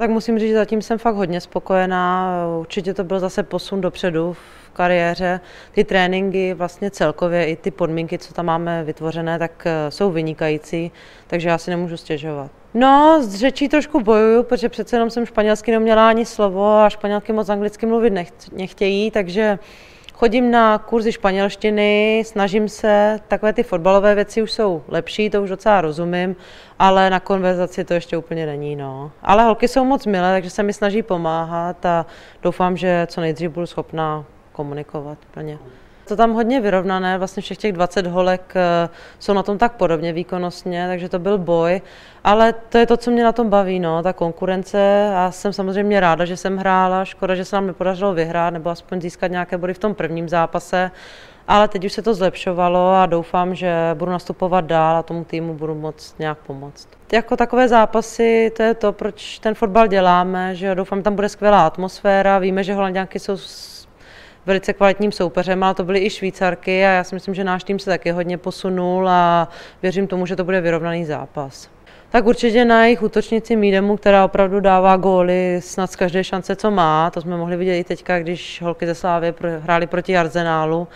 Tak musím říct, že zatím jsem fakt hodně spokojená. Určitě to byl zase posun dopředu v kariéře. Ty tréninky vlastně celkově i ty podmínky, co tam máme vytvořené, tak jsou vynikající, takže já si nemůžu stěžovat. No, s řečí trošku bojuju, protože přece jenom jsem španělsky neměla ani slovo a Španělky moc anglicky mluvit nechtějí, takže chodím na kurzy španělštiny, snažím se, takové ty fotbalové věci už jsou lepší, to už docela rozumím, ale na konverzaci to ještě úplně není, no. Ale holky jsou moc milé, takže se mi snaží pomáhat a doufám, že co nejdřív budu schopná komunikovat plně. To tam hodně vyrovnané, vlastně všech těch 20 holek jsou na tom tak podobně výkonnostně, takže to byl boj, ale to je to, co mě na tom baví, no, ta konkurence, a jsem samozřejmě ráda, že jsem hrála, škoda, že se nám nepodařilo vyhrát nebo aspoň získat nějaké body v tom prvním zápase, ale teď už se to zlepšovalo a doufám, že budu nastupovat dál a tomu týmu budu moct nějak pomoct. Jako takové zápasy, to je to, proč ten fotbal děláme, že doufám, že tam bude skvělá atmosféra, víme, že Holanďanky jsou velice kvalitním soupeřem, ale to byly i Švýcarky a já si myslím, že náš tým se taky hodně posunul a věřím tomu, že to bude vyrovnaný zápas. Tak určitě na jejich útočnici Mídemu, která opravdu dává góly snad z každé šance, co má. To jsme mohli vidět i teďka, když holky ze Slávie hrály proti Arsenálu.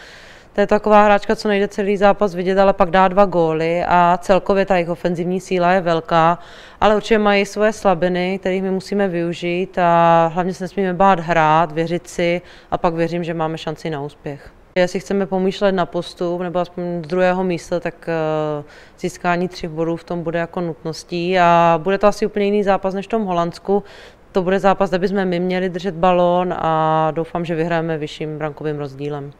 To je taková hráčka, co nejde celý zápas vidět, ale pak dá 2 góly a celkově ta jejich ofenzivní síla je velká, ale určitě mají svoje slabiny, kterých my musíme využít a hlavně se nesmíme bát hrát, věřit si a pak věřím, že máme šanci na úspěch. Jestli chceme pomýšlet na postup nebo aspoň z druhého místa, tak získání 3 bodů v tom bude jako nutností a bude to asi úplně jiný zápas než v tom Holandsku. To bude zápas, kde bychom my měli držet balón a doufám, že vyhrajeme vyšším brankovým rozdílem.